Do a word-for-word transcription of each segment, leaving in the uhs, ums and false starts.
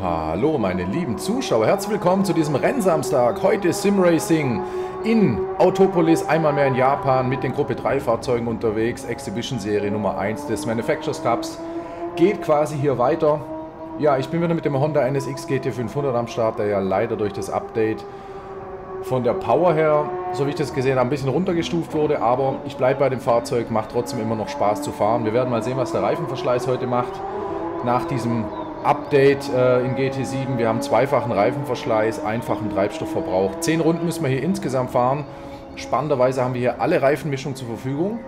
Hallo meine lieben Zuschauer, herzlich willkommen zu diesem Rennsamstag. Heute Simracing in Autopolis, einmal mehr in Japan, mit den Gruppe drei Fahrzeugen unterwegs. Exhibition Serie Nummer eins des Manufacturers Cups geht quasi hier weiter. Ja, ich bin wieder mit dem Honda N S X G T fünfhundert am Start, der ja leider durch das Update von der Power her, so wie ich das gesehen habe, ein bisschen runtergestuft wurde. Aber ich bleibe bei dem Fahrzeug, macht trotzdem immer noch Spaß zu fahren. Wir werden mal sehen, was der Reifenverschleiß heute macht nach diesem Update äh, in G T sieben. Wir haben zweifachen Reifenverschleiß, einfachen Treibstoffverbrauch. Zehn Runden müssen wir hier insgesamt fahren. Spannenderweise haben wir hier alle Reifenmischungen zur Verfügung.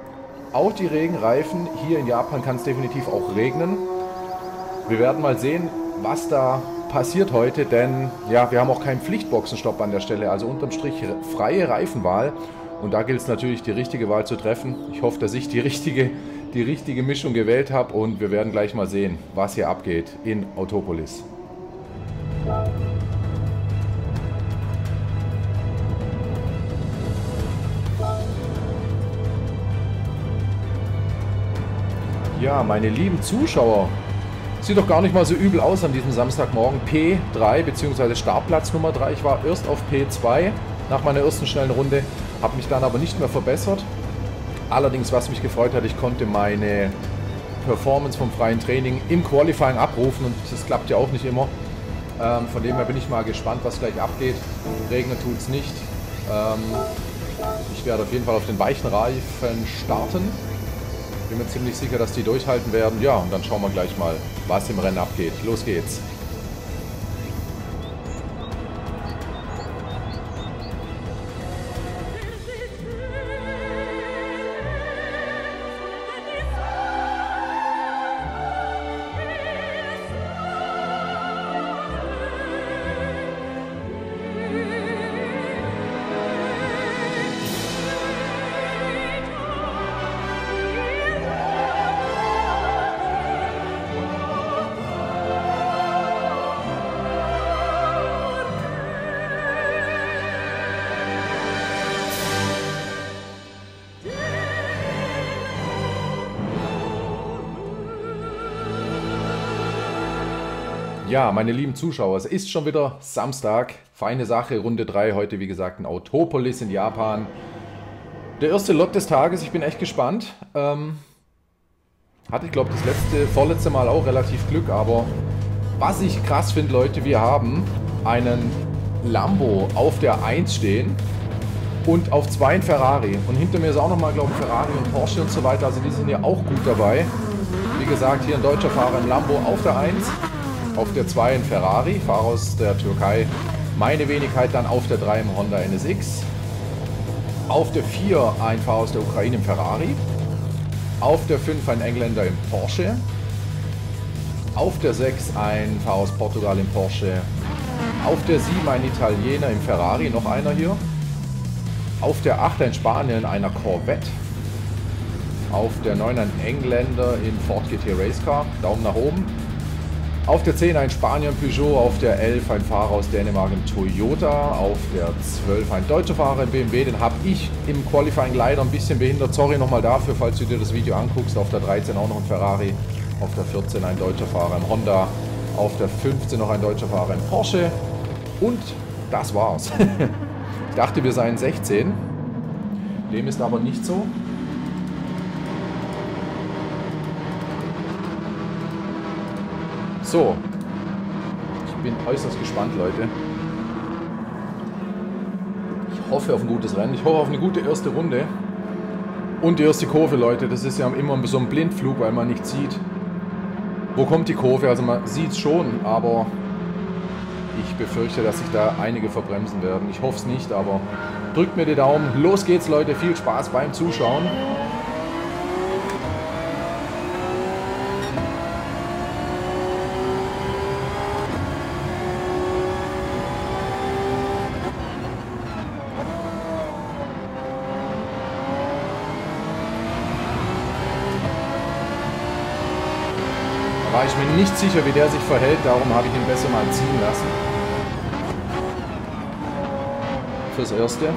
Auch die Regenreifen. Hier in Japan kann es definitiv auch regnen. Wir werden mal sehen, was da passiert heute, denn ja, wir haben auch keinen Pflichtboxenstopp an der Stelle. Also unterm Strich freie Reifenwahl. Und da gilt es natürlich, die richtige Wahl zu treffen. Ich hoffe, dass ich die richtige, die richtige Mischung gewählt habe und wir werden gleich mal sehen, was hier abgeht in Autopolis. Ja, meine lieben Zuschauer, sieht doch gar nicht mal so übel aus an diesem Samstagmorgen. P drei bzw. Startplatz Nummer drei. Ich war erst auf P zwei nach meiner ersten schnellen Runde, habe mich dann aber nicht mehr verbessert. Allerdings, was mich gefreut hat, ich konnte meine Performance vom freien Training im Qualifying abrufen und das klappt ja auch nicht immer. Ähm, von dem her bin ich mal gespannt, was gleich abgeht. Regnen tut es nicht. Ähm, ich werde auf jeden Fall auf den weichen Reifen starten. Bin mir ziemlich sicher, dass die durchhalten werden. Ja, und dann schauen wir gleich mal, was im Rennen abgeht. Los geht's. Ja, meine lieben Zuschauer, es ist schon wieder Samstag, feine Sache, Runde drei, heute wie gesagt in Autopolis in Japan. Der erste Lot des Tages, ich bin echt gespannt. Ähm, hatte ich glaube das letzte, vorletzte Mal auch relativ Glück, aber was ich krass finde, Leute, wir haben einen Lambo auf der eins stehen und auf zwei ein Ferrari. Und hinter mir ist auch nochmal, glaube ich, Ferrari und Porsche und so weiter, also die sind ja auch gut dabei. Wie gesagt, hier ein deutscher Fahrer, ein Lambo auf der eins. Auf der zwei ein Ferrari, Fahrer aus der Türkei, meine Wenigkeit dann auf der drei im Honda N S X. Auf der vier ein Fahrer aus der Ukraine im Ferrari. Auf der fünf ein Engländer im Porsche. Auf der sechs ein Fahrer aus Portugal im Porsche. Auf der sieben ein Italiener im Ferrari, noch einer hier. Auf der acht ein Spanier in einer Corvette. Auf der neun ein Engländer im Ford G T Racecar, Daumen nach oben. Auf der zehn ein Spanier im Peugeot, auf der elf ein Fahrer aus Dänemark im Toyota, auf der zwölf ein deutscher Fahrer im B M W, den habe ich im Qualifying leider ein bisschen behindert, sorry nochmal dafür, falls du dir das Video anguckst, auf der dreizehn auch noch ein Ferrari, auf der vierzehn ein deutscher Fahrer im Honda, auf der fünfzehn noch ein deutscher Fahrer im Porsche und das war's. Ich dachte, wir seien sechzehn, dem ist aber nicht so. So, ich bin äußerst gespannt, Leute. Ich hoffe auf ein gutes Rennen, ich hoffe auf eine gute erste Runde. Und die erste Kurve, Leute, das ist ja immer so ein Blindflug, weil man nicht sieht, wo kommt die Kurve. Also man sieht es schon, aber ich befürchte, dass sich da einige verbremsen werden. Ich hoffe es nicht, aber drückt mir die Daumen. Los geht's, Leute, viel Spaß beim Zuschauen. War ich mir nicht sicher, wie der sich verhält, darum habe ich ihn besser mal ziehen lassen. Fürs Erste.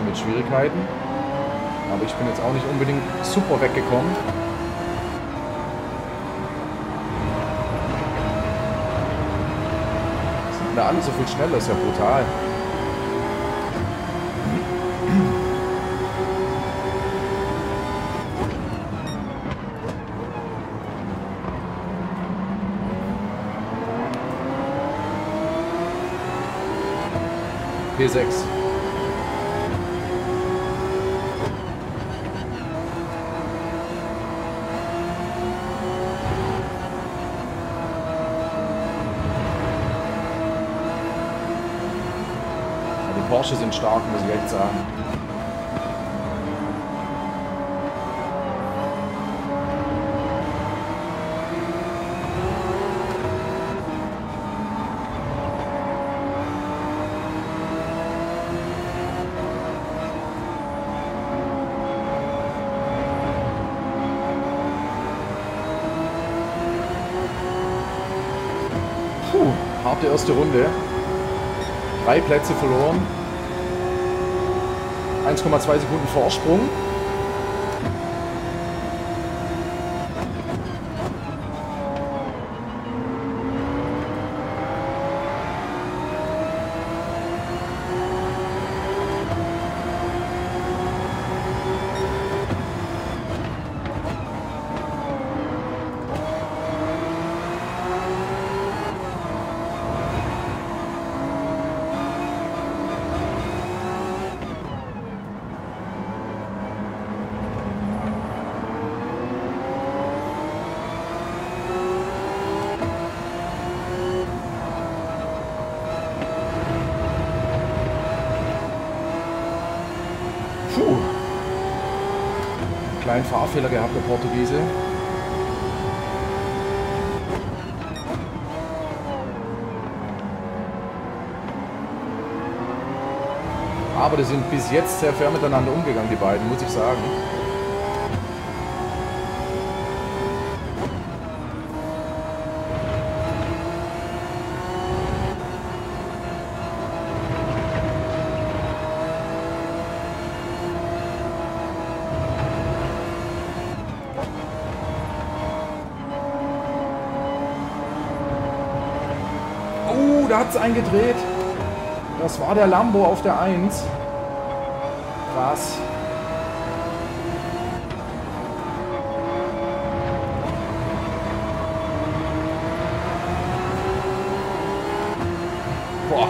schon mit Schwierigkeiten. Aber ich bin jetzt auch nicht unbedingt super weggekommen. Das sind da alle so viel schneller, ist ja brutal. P sechs. Die Porsche sind stark, muss ich echt sagen. Puh, harte erste Runde. Drei Plätze verloren. eins Komma zwei Sekunden Vorsprung. Kleinen Fahrfehler gehabt, der Portugiese. Aber die sind bis jetzt sehr fair miteinander umgegangen, die beiden, muss ich sagen. Da hat es eingedreht. Das war der Lambo auf der eins. Krass. Boah. War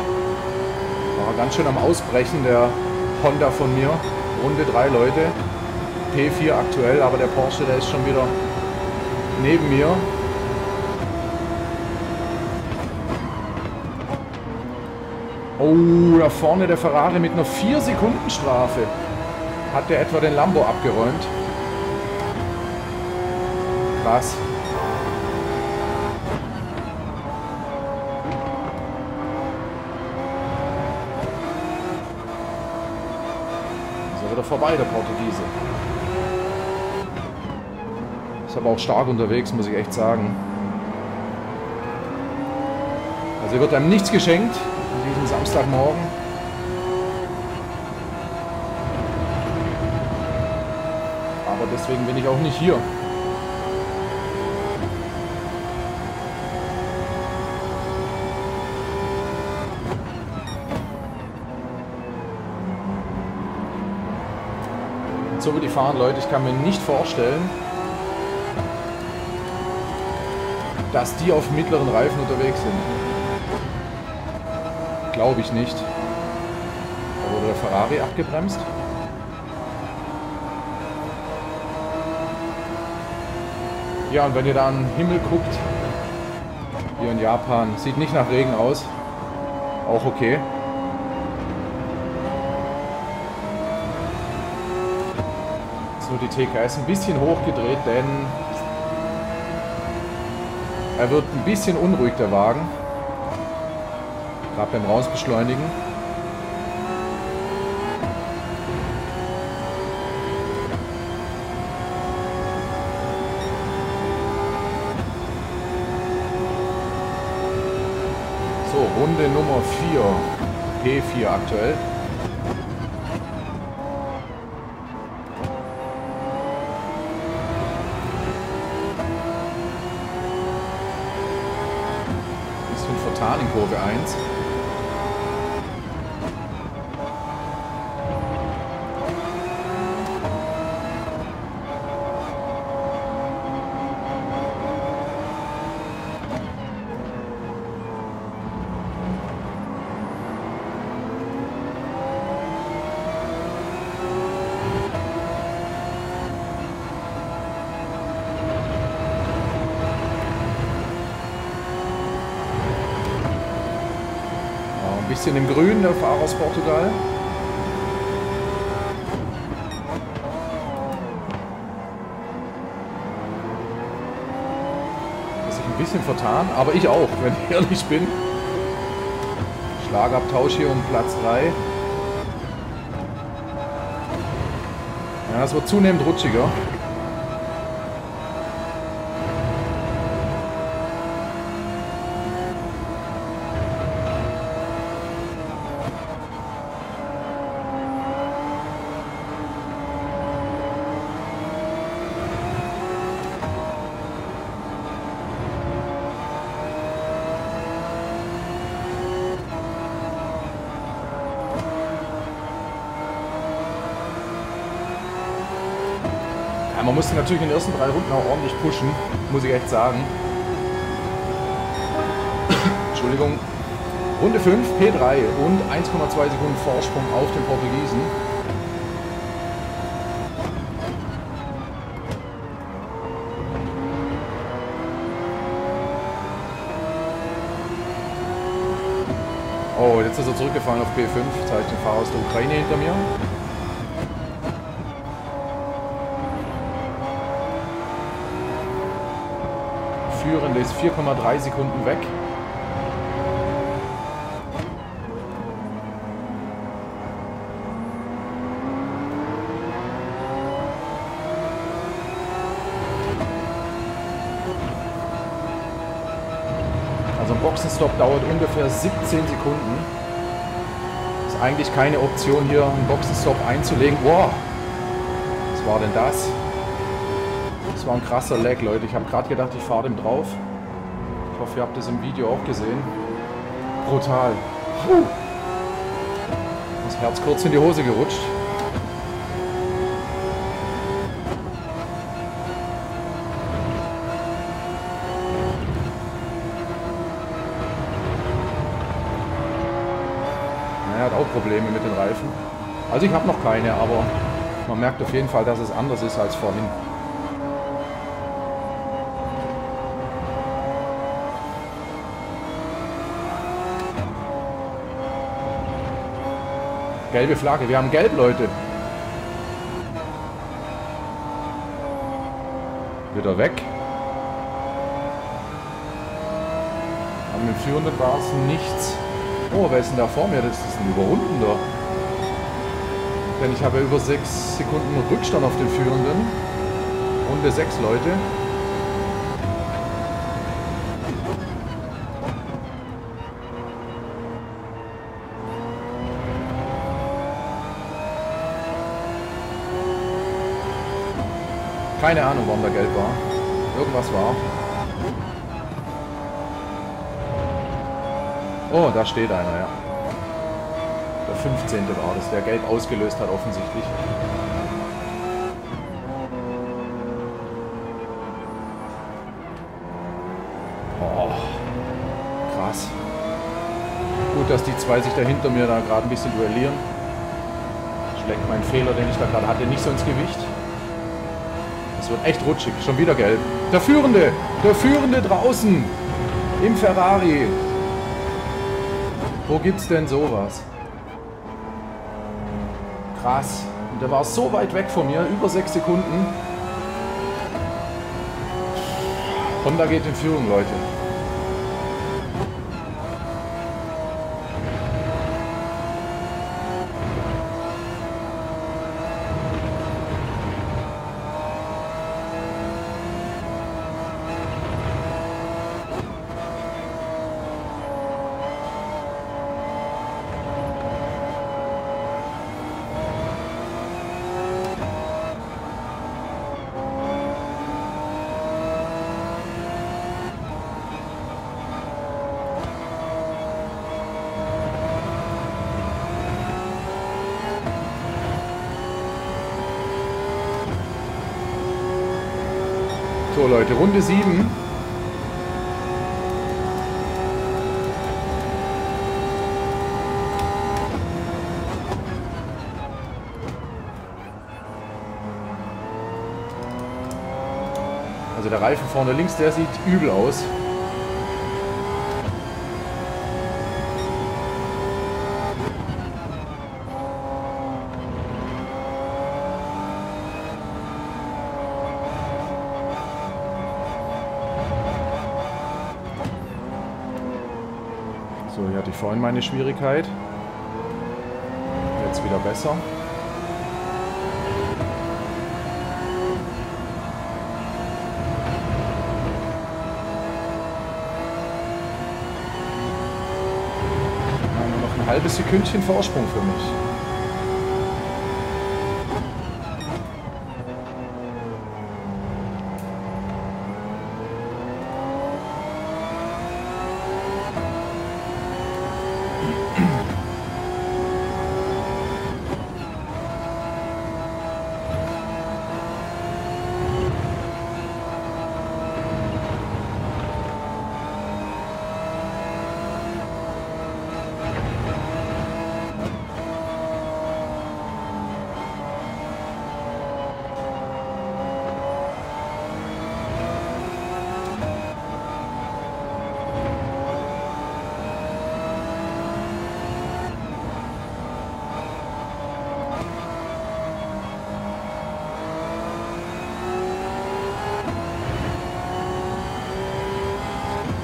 ganz schön am Ausbrechen der Honda von mir. Runde drei Leute. P vier aktuell, aber der Porsche, der ist schon wieder neben mir. Oh, da vorne der Ferrari mit einer vier Sekunden Strafe. Hat der etwa den Lambo abgeräumt? Krass. Ist ja wieder vorbei, der Portugiese. Ist aber auch stark unterwegs, muss ich echt sagen. Also wird einem nichts geschenkt. Diesen Samstagmorgen. Aber deswegen bin ich auch nicht hier. Und so wie die fahren, Leute, ich kann mir nicht vorstellen, dass die auf mittleren Reifen unterwegs sind. Glaube ich nicht. Da wurde der Ferrari abgebremst. Ja, und wenn ihr da an den Himmel guckt, hier in Japan, sieht nicht nach Regen aus. Auch okay. So, die T K S ein bisschen hochgedreht, denn er wird ein bisschen unruhig, der Wagen. Ab beim Rausbeschleunigen. So, Runde Nummer vier. P vier aktuell. getan in Kurve eins. Bisschen im Grün, der Fahrer aus Portugal. Das ist ein bisschen vertan, aber ich auch, wenn ich ehrlich bin. Schlagabtausch hier um Platz drei. Ja, es wird zunehmend rutschiger. Man musste natürlich in den ersten drei Runden auch ordentlich pushen, muss ich echt sagen. Entschuldigung. Runde fünf, P drei und eins Komma zwei Sekunden Vorsprung auf den Portugiesen. Oh, jetzt ist er zurückgefallen auf P fünf, jetzt habe ich den Fahrer aus der Ukraine hinter mir. Der ist vier Komma drei Sekunden weg. Also ein Boxenstopp dauert ungefähr siebzehn Sekunden. Ist eigentlich keine Option, hier einen Boxenstopp einzulegen. Wow! Was war denn das? Das war ein krasser Lag, Leute. Ich habe gerade gedacht, ich fahre dem drauf. Ich hoffe, ihr habt das im Video auch gesehen. Brutal. Puh. Das Herz kurz in die Hose gerutscht. Er hat auch Probleme mit den Reifen. Also ich habe noch keine, aber man merkt auf jeden Fall, dass es anders ist als vorhin. Gelbe Flagge, wir haben gelb, Leute. Wieder weg. An dem Führenden war es nichts. Oh, wer ist denn da vor mir? Das ist ein Überrundender. Denn ich habe über sechs Sekunden Rückstand auf den Führenden. Runde sechs, Leute. Keine Ahnung, warum da gelb war. Irgendwas war. Oh, da steht einer, ja. Der fünfzehnte war das, der gelb ausgelöst hat offensichtlich. Oh, krass. Gut, dass die zwei sich da hinter mir da gerade ein bisschen duellieren. Schlägt mein Fehler, den ich da gerade hatte, nicht so ins Gewicht. Wird echt rutschig. Schon wieder gelb. Der Führende! Der Führende draußen! Im Ferrari! Wo gibt's denn sowas? Krass. Und der war so weit weg von mir. Über sechs Sekunden. Honda geht in Führung, Leute. So Leute, Runde sieben. Also der Reifen vorne links, der sieht übel aus. So, hier hatte ich vorhin meine Schwierigkeit. Jetzt wieder besser. Noch ein halbes Sekündchen Vorsprung für mich.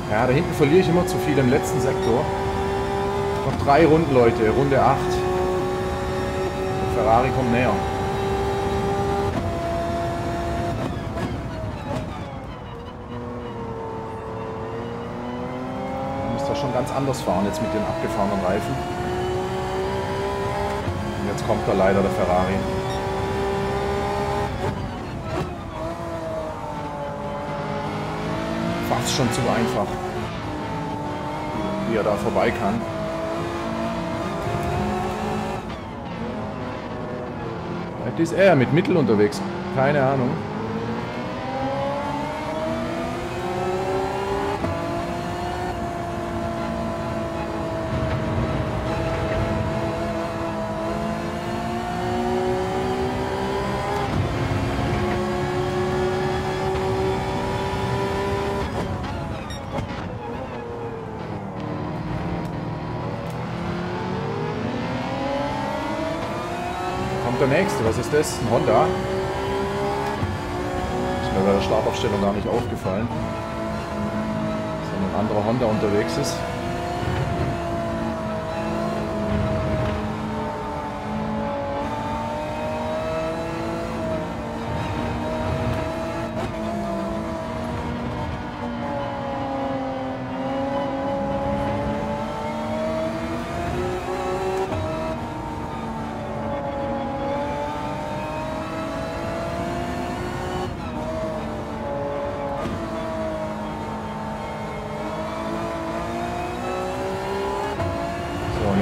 Ja, da hinten verliere ich immer zu viel im letzten Sektor. Noch drei Runden, Leute. Runde acht. Der Ferrari kommt näher. Man muss da schon ganz anders fahren jetzt mit den abgefahrenen Reifen. Und jetzt kommt da leider der Ferrari. Fast schon zu einfach, wie er da vorbei kann. Vielleicht ist er mit Mittel unterwegs, keine Ahnung. Der nächste, was ist das? Ein Honda. Ist mir bei der Startaufstellung gar nicht aufgefallen, sondern ein anderer Honda unterwegs ist.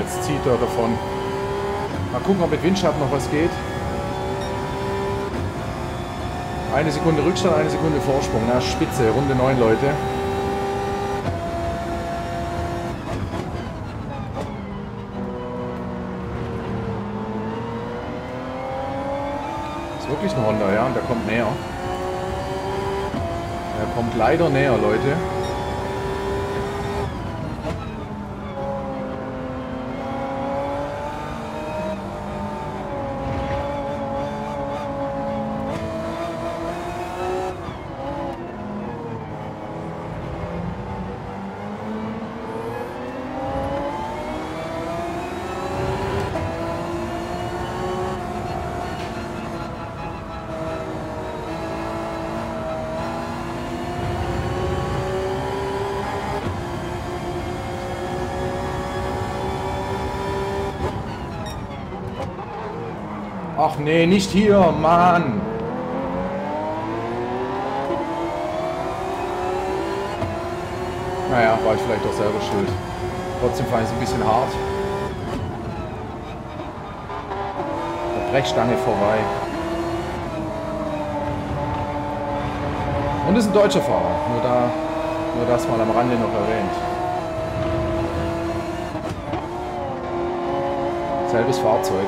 Jetzt zieht er davon. Mal gucken, ob mit Windschatten noch was geht. Eine Sekunde Rückstand, eine Sekunde Vorsprung. Na, spitze. Runde neun, Leute. Ist wirklich ein Honda, ja? Und der kommt näher. Der kommt leider näher, Leute. Ach nee, nicht hier, Mann! Naja, war ich vielleicht auch selber schuld. Trotzdem fand ich es ein bisschen hart. Der Brechstange vorbei. Und ist ein deutscher Fahrer. Nur, da, nur das mal am Rande noch erwähnt. Selbes Fahrzeug.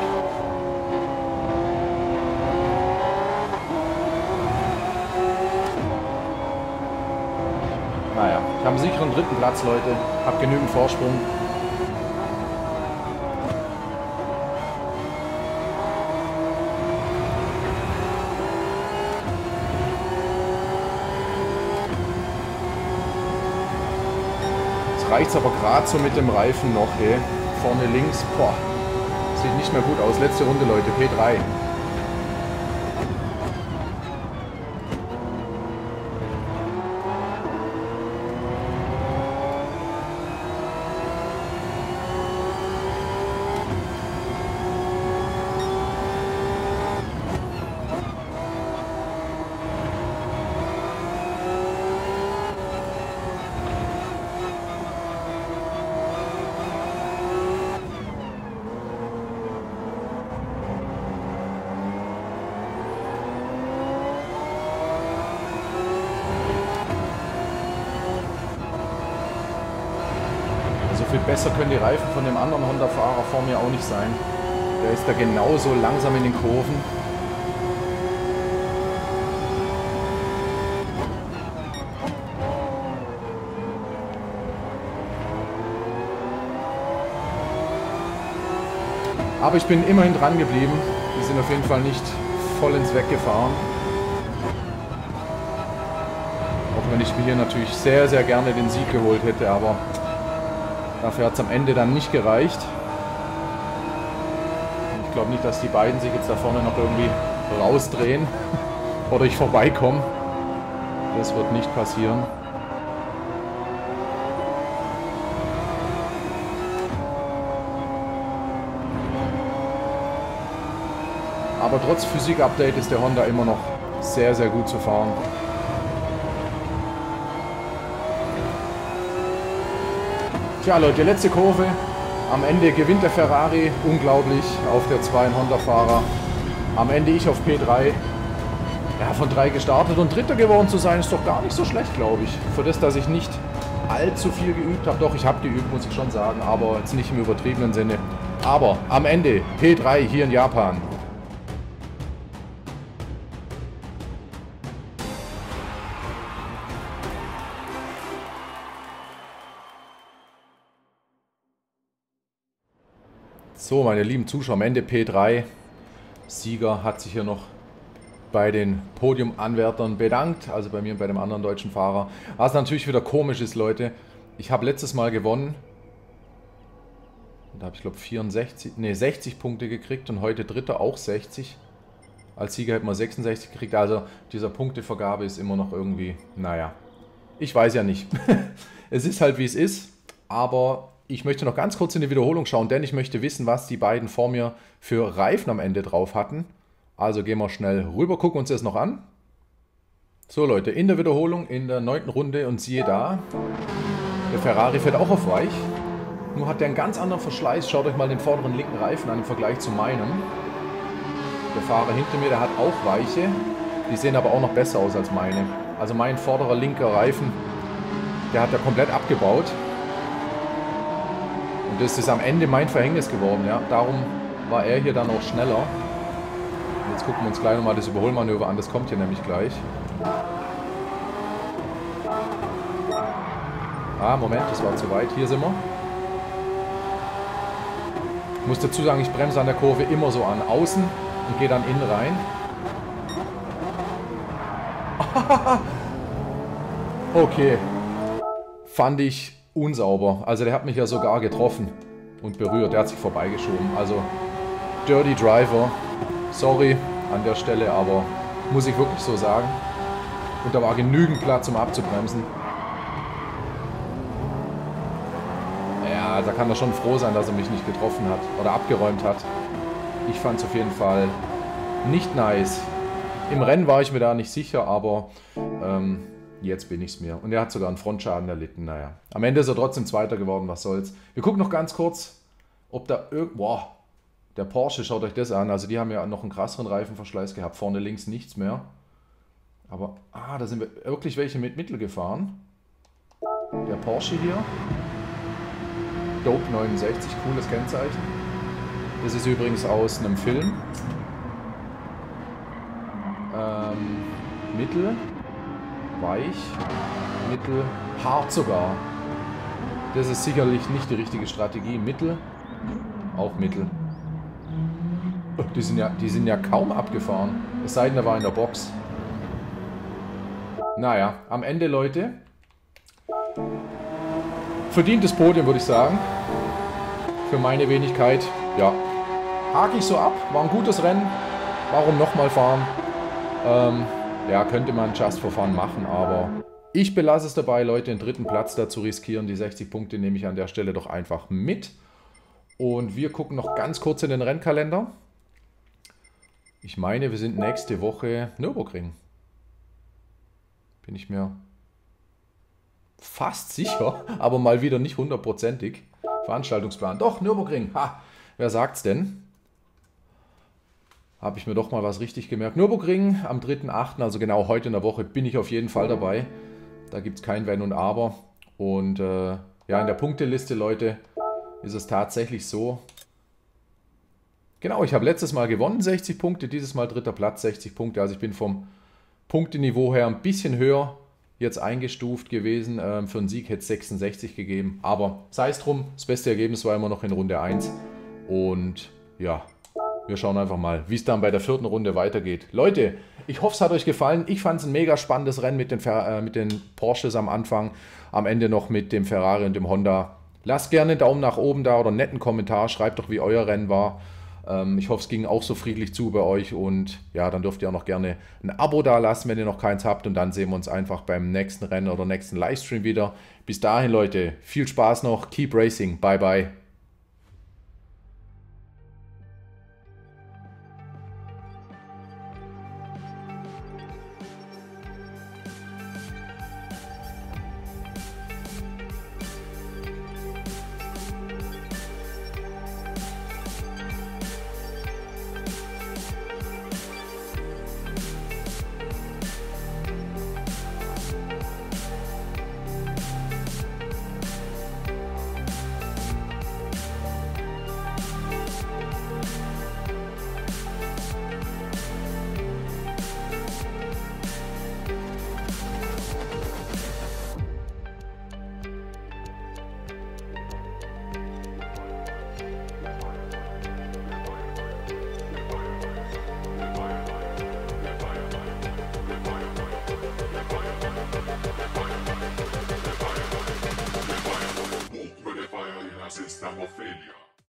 Naja, ich habe einen sicheren dritten Platz, Leute. Hab genügend Vorsprung. Reicht es aber gerade so mit dem Reifen noch, ey. Vorne links, boah, sieht nicht mehr gut aus. Letzte Runde, Leute, P drei. Besser können die Reifen von dem anderen Honda-Fahrer vor mir auch nicht sein. Der ist da genauso langsam in den Kurven. Aber ich bin immerhin dran geblieben. Die sind auf jeden Fall nicht vollends weggefahren. Auch wenn ich mir hier natürlich sehr, sehr gerne den Sieg geholt hätte, aber... Dafür hat es am Ende dann nicht gereicht. Ich glaube nicht, dass die beiden sich jetzt da vorne noch irgendwie rausdrehen oder ich vorbeikomme. Das wird nicht passieren. Aber trotz Physik-Update ist der Honda immer noch sehr, sehr gut zu fahren. Tja Leute, letzte Kurve, am Ende gewinnt der Ferrari, unglaublich, auf der zwei ein Honda-Fahrer, am Ende ich auf P drei, ja, von drei gestartet und Dritter geworden zu sein, ist doch gar nicht so schlecht, glaube ich, für das, dass ich nicht allzu viel geübt habe, doch ich habe geübt, muss ich schon sagen, aber jetzt nicht im übertriebenen Sinne, aber am Ende P drei hier in Japan. So, meine lieben Zuschauer, am Ende P drei. Sieger hat sich hier noch bei den Podiumanwärtern bedankt, also bei mir und bei dem anderen deutschen Fahrer. Was natürlich wieder komisch ist, Leute. Ich habe letztes Mal gewonnen. Da habe ich, glaube ich, vierundsechzig, nee, sechzig Punkte gekriegt und heute Dritter auch sechzig. Als Sieger hätten wir sechsundsechzig gekriegt. Also, dieser Punktevergabe ist immer noch irgendwie, naja, ich weiß ja nicht. Es ist halt, wie es ist, aber... Ich möchte noch ganz kurz in die Wiederholung schauen, denn ich möchte wissen, was die beiden vor mir für Reifen am Ende drauf hatten. Also gehen wir schnell rüber, gucken uns das noch an. So Leute, in der Wiederholung, in der neunten Runde und siehe da, der Ferrari fährt auch auf weich. Nur hat der einen ganz anderen Verschleiß. Schaut euch mal den vorderen linken Reifen an im Vergleich zu meinem. Der Fahrer hinter mir, der hat auch weiche. Die sehen aber auch noch besser aus als meine. Also mein vorderer linker Reifen, der hat da komplett abgebaut. Das ist am Ende mein Verhängnis geworden, ja. Darum war er hier dann auch schneller. Jetzt gucken wir uns gleich nochmal das Überholmanöver an, das kommt hier nämlich gleich. Ah, Moment, das war zu weit, hier sind wir. Ich muss dazu sagen, ich bremse an der Kurve immer so an, außen und gehe dann innen rein. Okay, fand ich... unsauber. Also der hat mich ja sogar getroffen und berührt. Der hat sich vorbeigeschoben. Also Dirty Driver. Sorry an der Stelle, aber muss ich wirklich so sagen. Und da war genügend Platz, um abzubremsen. Ja, da kann er schon froh sein, dass er mich nicht getroffen hat oder abgeräumt hat. Ich fand es auf jeden Fall nicht nice. Im Rennen war ich mir da nicht sicher, aber... Ähm, jetzt bin ich es mir. Und er hat sogar einen Frontschaden erlitten. Naja. Am Ende ist er trotzdem Zweiter geworden. Was soll's. Wir gucken noch ganz kurz, ob da irgendwo... Boah, der Porsche, schaut euch das an. Also die haben ja noch einen krasseren Reifenverschleiß gehabt. Vorne links nichts mehr. Aber, ah, da sind wir wirklich welche mit Mittel gefahren. Der Porsche hier. Dope neunundsechzig, cooles Kennzeichen. Das ist übrigens aus einem Film. Ähm, mittel, weich, mittel, hart sogar. Das ist sicherlich nicht die richtige Strategie. Mittel, auch mittel. Die sind ja, die sind ja kaum abgefahren. Es sei denn, er war in der Box. Naja, am Ende, Leute. Verdientes Podium, würde ich sagen. Für meine Wenigkeit, ja. Hake ich so ab. War ein gutes Rennen. Warum nochmal fahren? Ähm, ja, könnte man Just for Fun machen, aber ich belasse es dabei, Leute, den dritten Platz dazu riskieren. Die sechzig Punkte nehme ich an der Stelle doch einfach mit. Und wir gucken noch ganz kurz in den Rennkalender. Ich meine, wir sind nächste Woche Nürburgring. Bin ich mir fast sicher, aber mal wieder nicht hundertprozentig. Veranstaltungsplan. Doch, Nürburgring. Ha, wer sagt's denn? Habe ich mir doch mal was richtig gemerkt. Nürburgring am dritten achten, also genau heute in der Woche, bin ich auf jeden Fall dabei. Da gibt es kein Wenn und Aber. Und äh, ja, in der Punkteliste, Leute, ist es tatsächlich so. Genau, ich habe letztes Mal gewonnen, sechzig Punkte, dieses Mal dritter Platz, sechzig Punkte. Also ich bin vom Punkteniveau her ein bisschen höher jetzt eingestuft gewesen. Ähm, für einen Sieg hätte es sechsundsechzig gegeben. Aber sei es drum, das beste Ergebnis war immer noch in Runde eins. Und ja, wir schauen einfach mal, wie es dann bei der vierten Runde weitergeht. Leute, ich hoffe, es hat euch gefallen. Ich fand es ein mega spannendes Rennen mit den, Fer äh, mit den Porsches am Anfang. Am Ende noch mit dem Ferrari und dem Honda. Lasst gerne einen Daumen nach oben da oder einen netten Kommentar. Schreibt doch, wie euer Rennen war. Ich hoffe, es ging auch so friedlich zu bei euch und ja, dann dürft ihr auch noch gerne ein Abo da lassen, wenn ihr noch keins habt und dann sehen wir uns einfach beim nächsten Rennen oder nächsten Livestream wieder. Bis dahin, Leute, viel Spaß noch, keep racing, bye bye. System of failure.